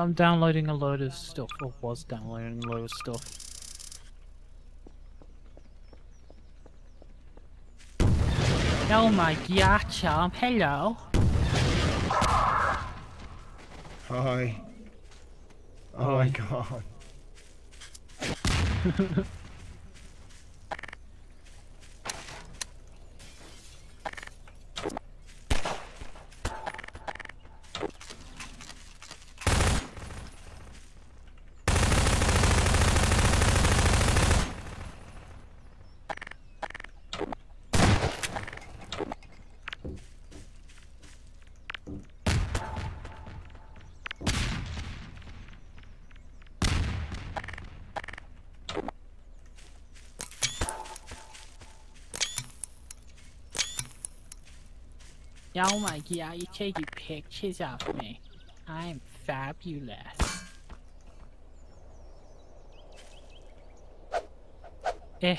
So I'm downloading a load of stuff, or was downloading a load of stuff. Oh my god, Charm, hello! Hi. Oh hi. My god. Oh my god, you're taking pictures of me. I'm fabulous. Eh.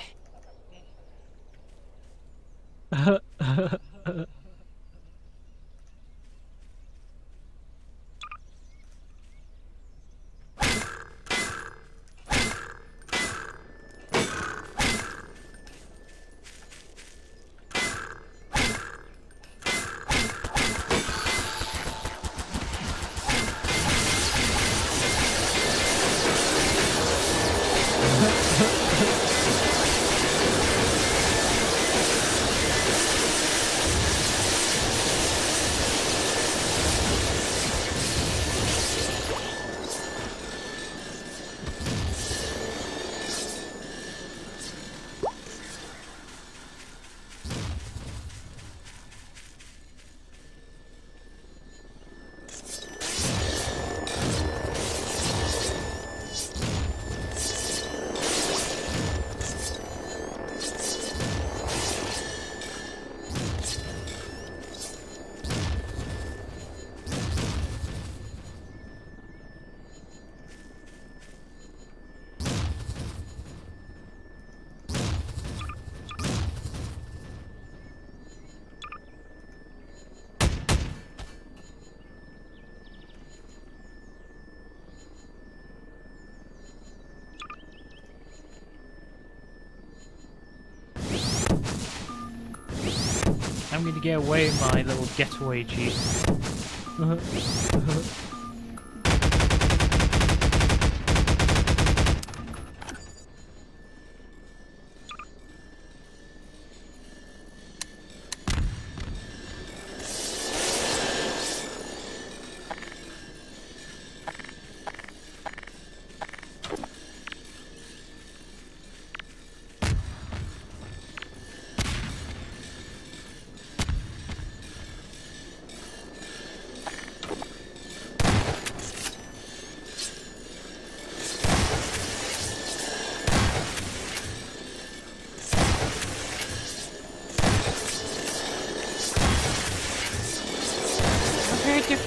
I'm going to get away my little getaway jeep.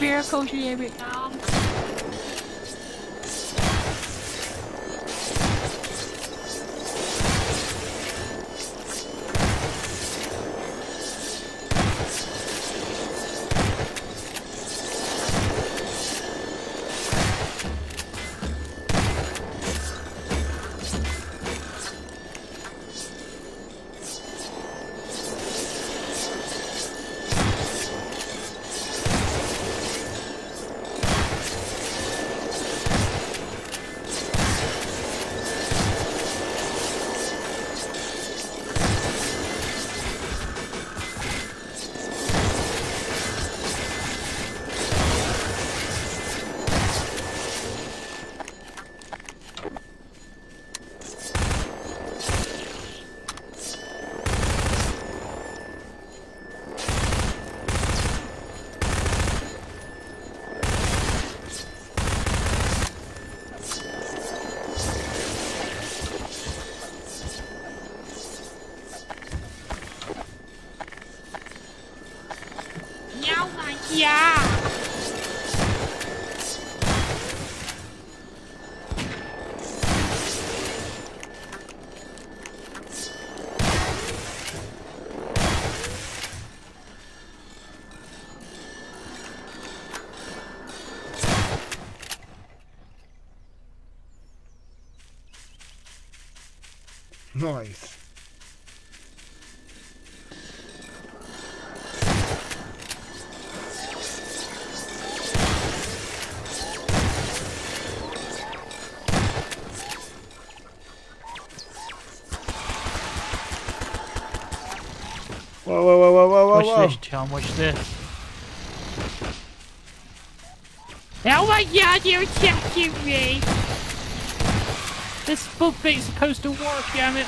Vehicles you have it now. Nice. Whoa, whoa, whoa, whoa, whoa, whoa. Watch this, Tom, watch this. Oh my god, you're attacking me! This bug bait's supposed to work, damn it!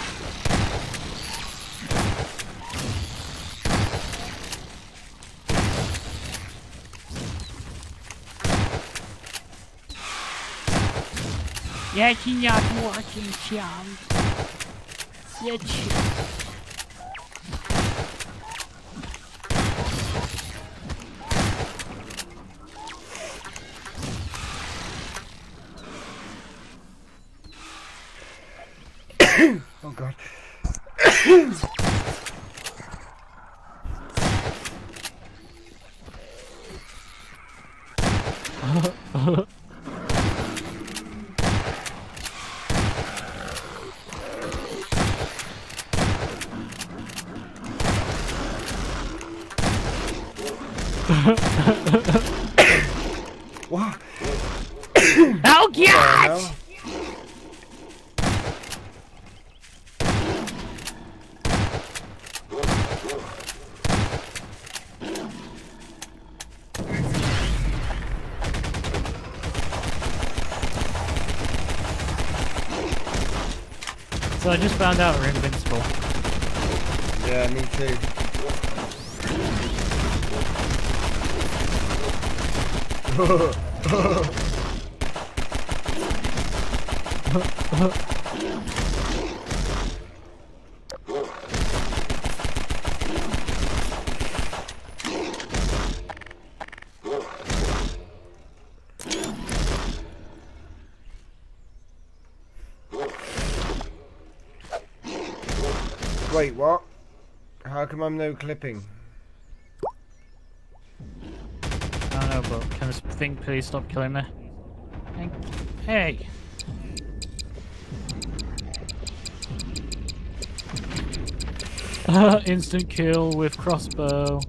Yeah, you're not working, Tom. Yeah, Tom. Oh god. What? Oh god! So I just found out we're invincible. Yeah, me too. Wait, what? How come I'm no clipping? I don't know, but can this thing please stop killing me? Hey! Instant kill with crossbow.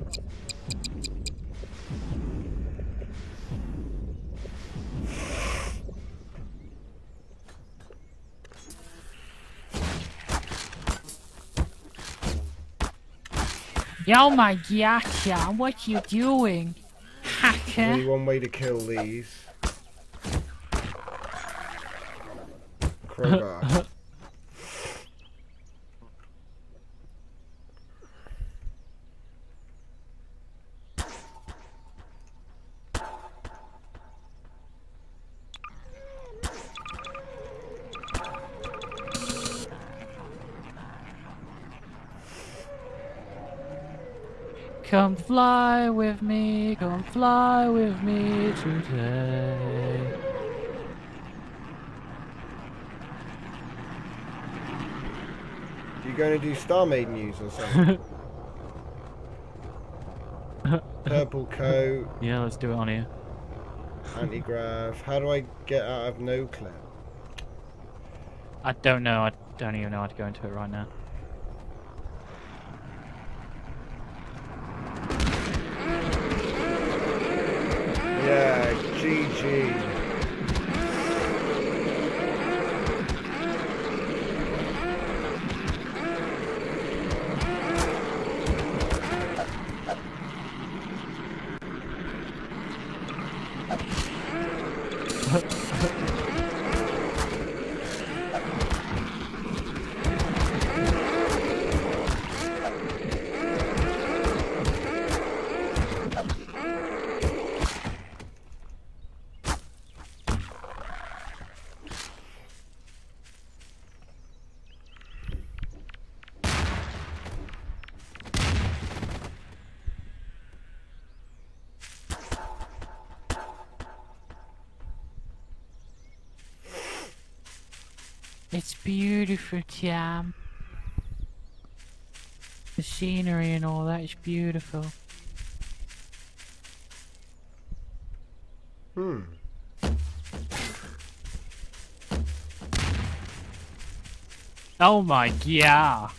Oh my god, Tom, what you doing? Hacker! Only one way to kill these. Crowbar. Come fly with me, come fly with me today. You going to do StarMade news or something? Purple coat. Yeah, let's do it on here. Anti-grav. How do I get out of no clip? I don't know. I don't even know how to go into it right now. Yeah, GG. It's beautiful, Tom. The scenery and all that is beautiful. Hmm. Oh my god.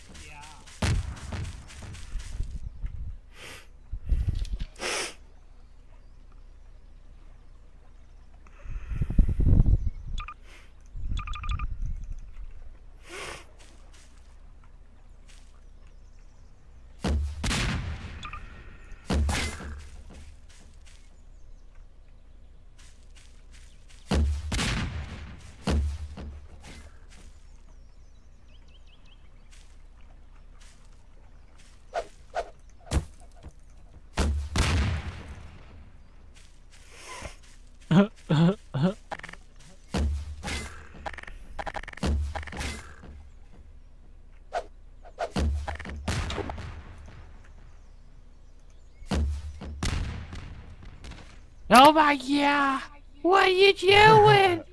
Oh my god! What are you doing?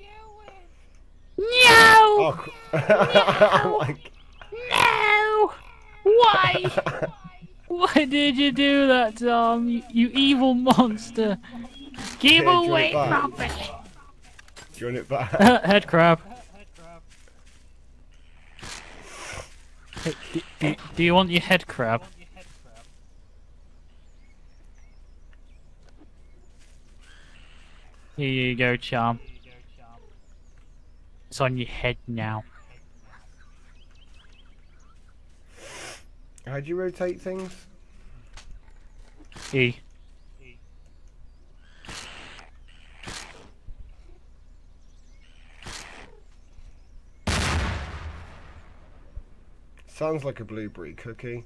No! Oh, no! Like... no! Why? Why did you do that, Tom? You evil monster! Keep away from me! Do you want it back? Head crab. Do you want your head crab? Here you go, Charm. It's on your head now. How do you rotate things? E. Sounds like a blueberry cookie.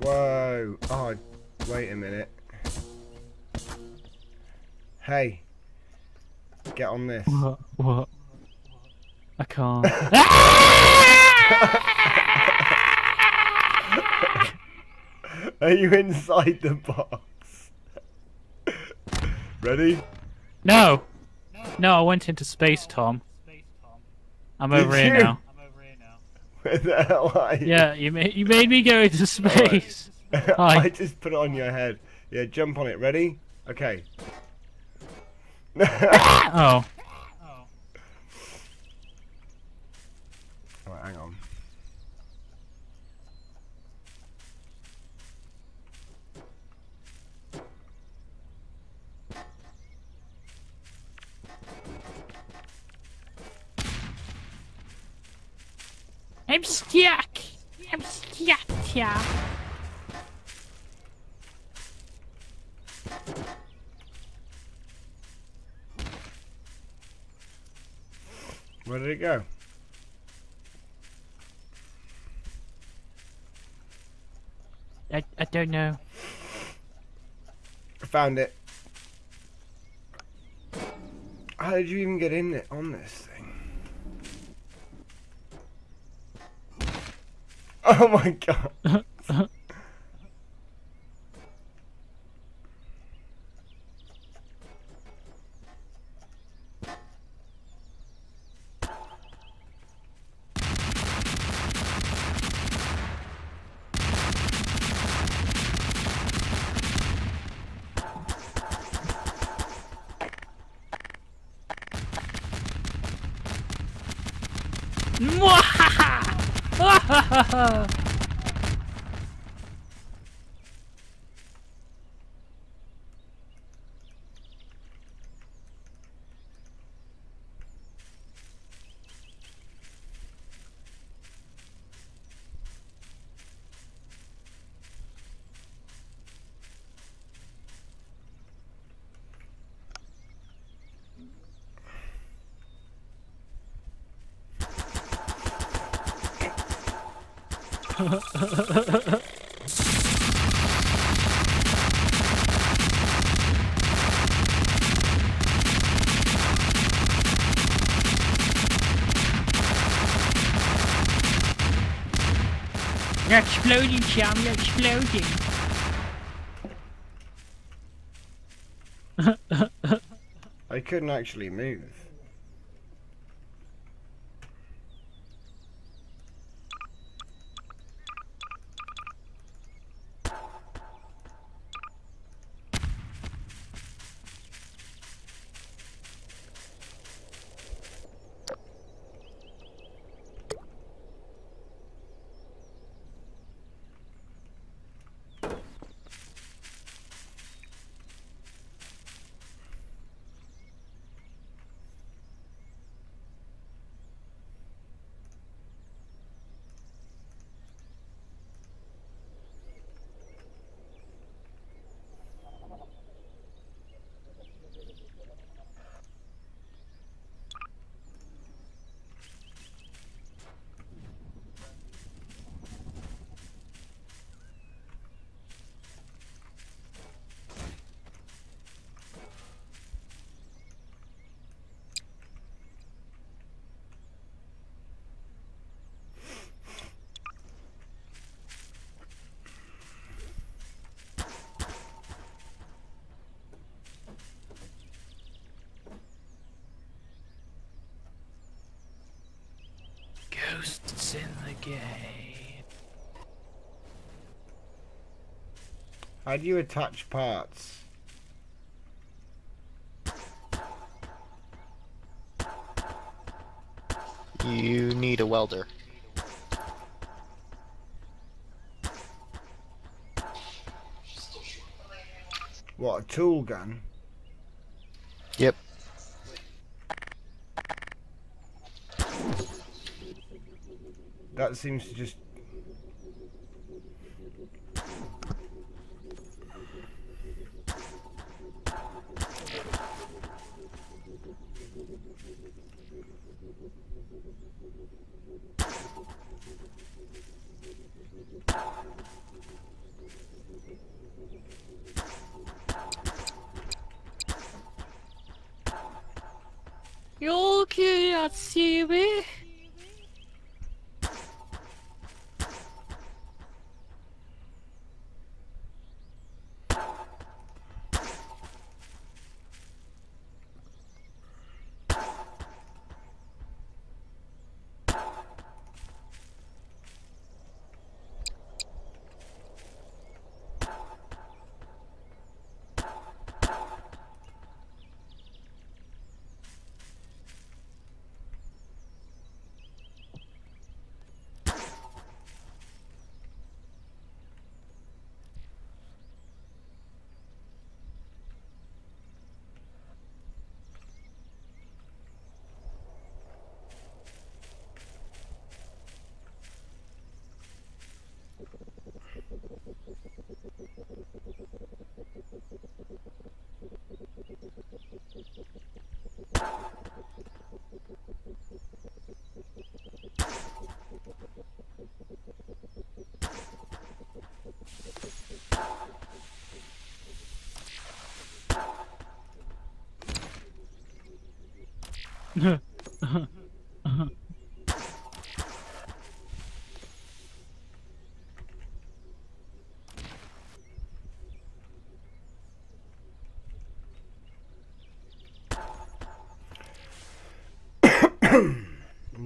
Whoa! Oh, wait a minute. Hey, get on this. What? I can't. Are you inside the box? Ready? No. No, I went into space, Tom. I'm over here now. Where the hell are you? Yeah, you made me go into space. Right. I just put it on your head. Yeah, jump on it. Ready? Okay. Oh. Alright, hang on. I'm stuck. I'm stuck here. Where did it go? I don't know. I found it. How did you even get in it on this thing? Oh my god. You're exploding, Chum, you're exploding. I couldn't actually move. game. How do you attach parts? You need a welder. What, a tool gun? Yep. That seems to just...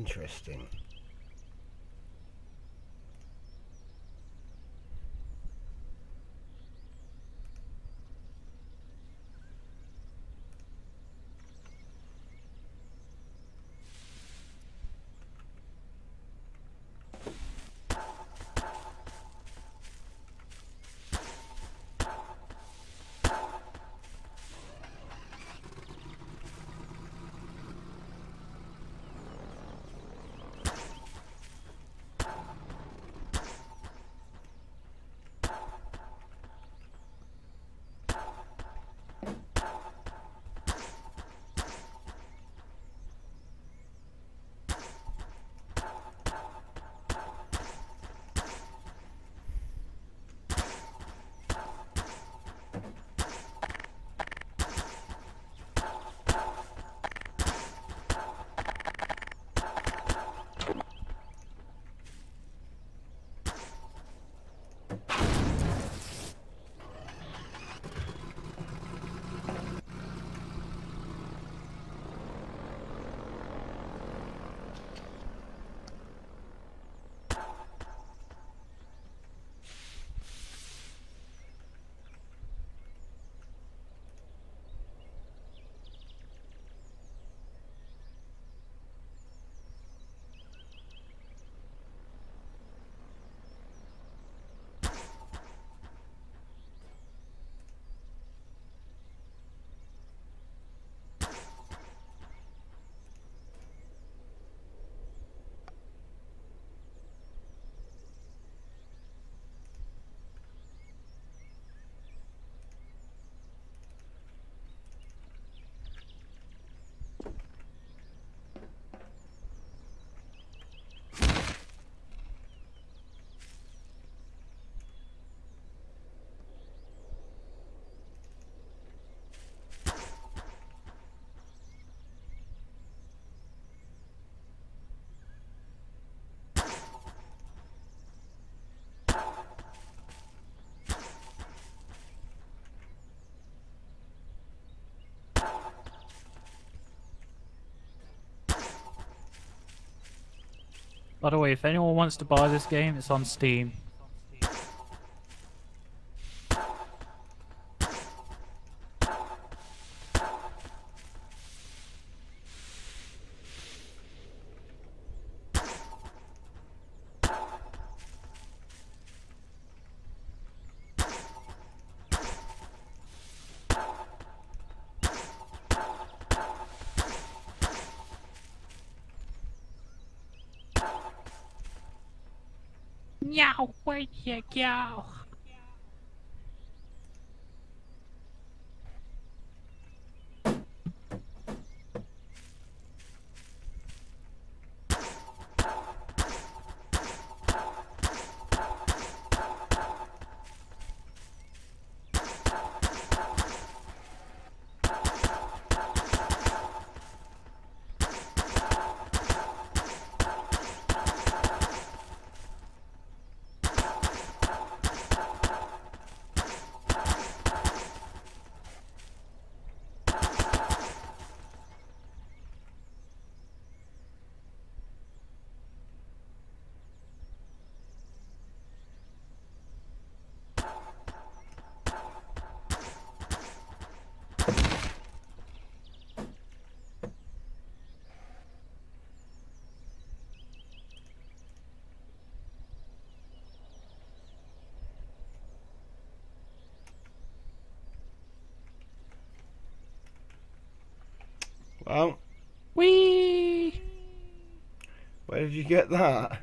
Interesting. By the way, if anyone wants to buy this game, it's on Steam. Meow. Well, whee! Where did you get that?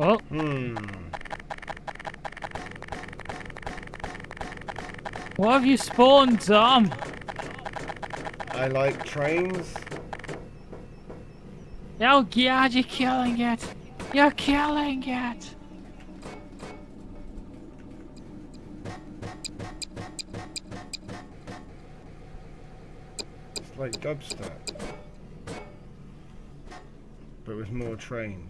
Oh. What have you spawned, Tom? I like trains. Oh god, you're killing it! You're killing it! It's like dubstep, but with more trains.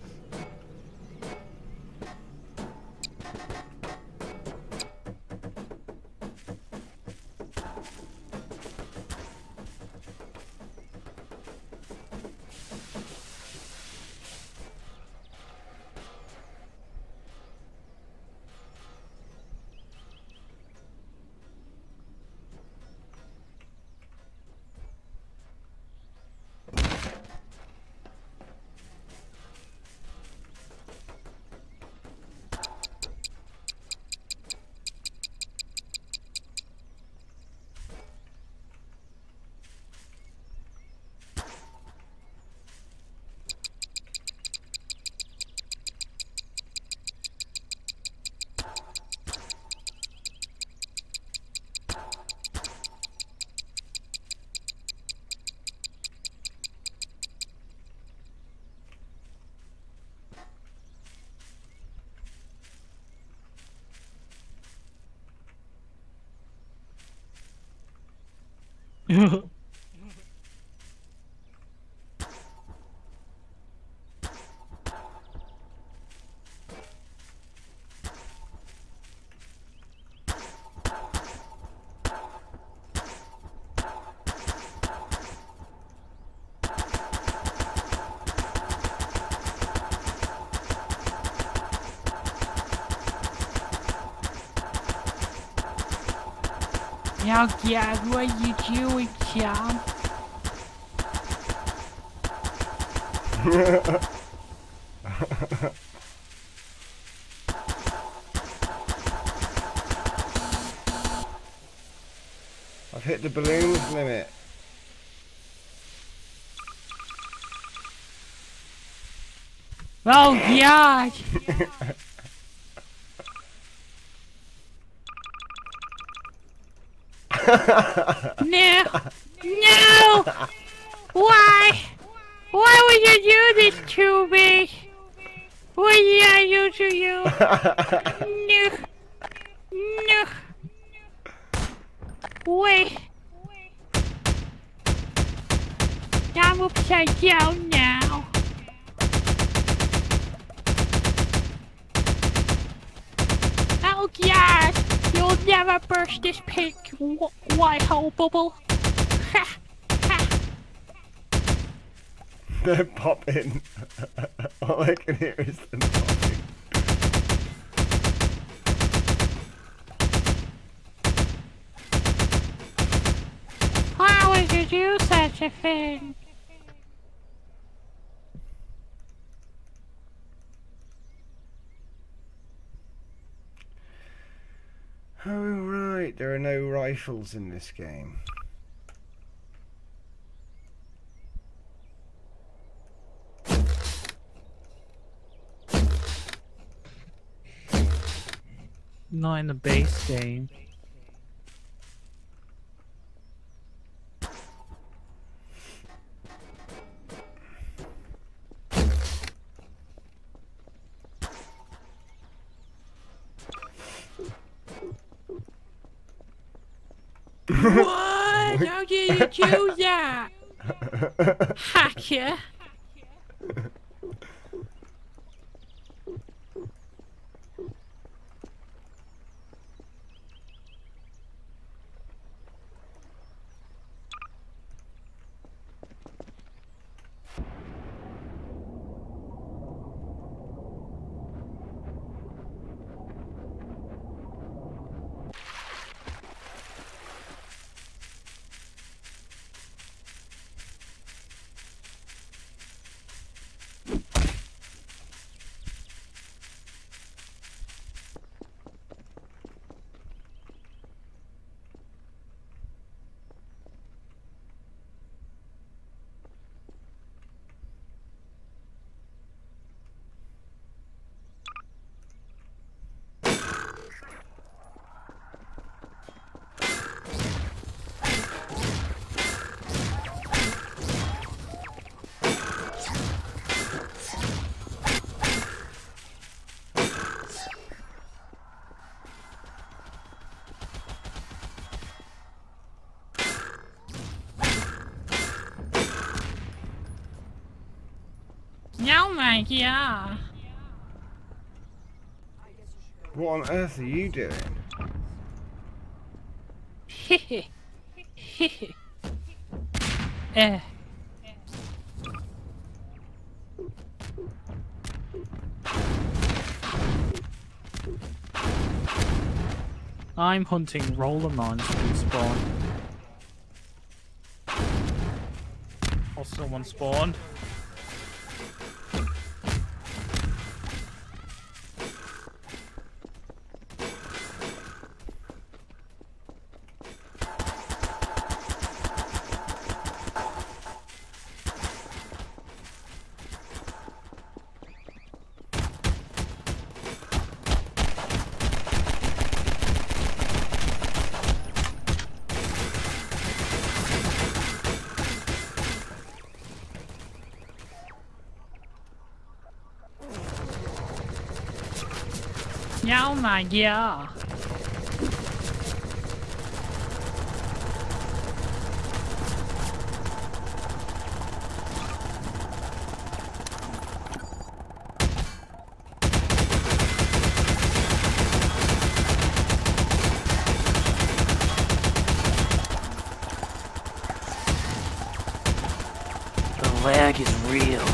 Oh god, what are you doing, Tom? I I've hit the balloons limit. Oh God! No! No! Why? Why would you do this to me? What did I do to you? No! No! Wait! I'm upside down now! Oh God! You'll never burst this pink white hole bubble! Ha! Ha! They're popping! All I can hear is them popping! How would you do such a thing? Oh right, there are no rifles in this game. Not in the base game. What? How did you do that? Hacker. Yeah. What on earth are you doing? Hehe. Hehe. Eh. I'm hunting roller mines to spawn. Or someone spawned. Oh my God. The lag is real.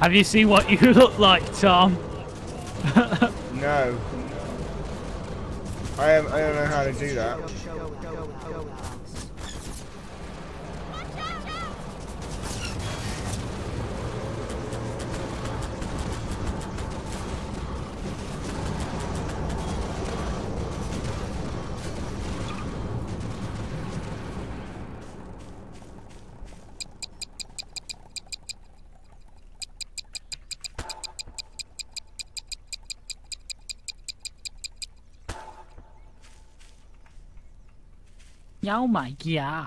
Have you seen what you look like, Tom? No. I don't know how to do that. Oh my god.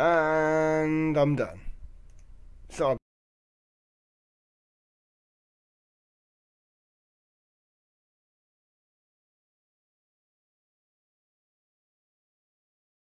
And I'm done.